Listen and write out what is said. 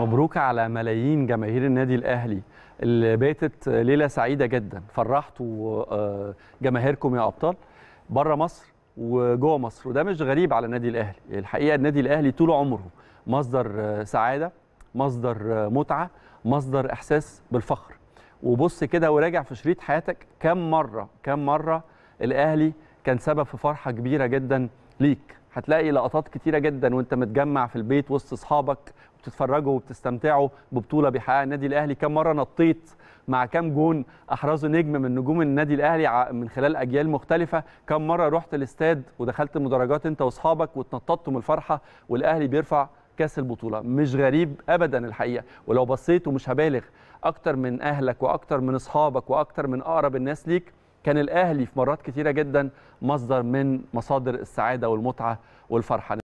مبروك على ملايين جماهير النادي الأهلي اللي باتت ليلة سعيدة جدا. فرحتوا جماهيركم يا أبطال بره مصر وجوه مصر، وده مش غريب على النادي الأهلي. الحقيقة النادي الأهلي طول عمره مصدر سعادة، مصدر متعة، مصدر إحساس بالفخر. وبص كده وراجع في شريط حياتك كم مرة الأهلي كان سبب في فرحة كبيرة جدا ليك. هتلاقي لقطات كتيرة جدا وانت متجمع في البيت وسط أصحابك بتتفرجوا وبتستمتعوا ببطوله بيحققها النادي الاهلي. كم مره نطيت مع كم جون احرزه نجم من نجوم النادي الاهلي من خلال اجيال مختلفه. كم مره رحت الاستاد ودخلت المدرجات انت واصحابك واتنططتوا من الفرحه والاهلي بيرفع كاس البطوله. مش غريب ابدا الحقيقه. ولو بصيت ومش هبالغ اكتر من اهلك واكتر من اصحابك واكتر من اقرب الناس ليك كان الاهلي في مرات كثيره جدا مصدر من مصادر السعاده والمتعه والفرحه.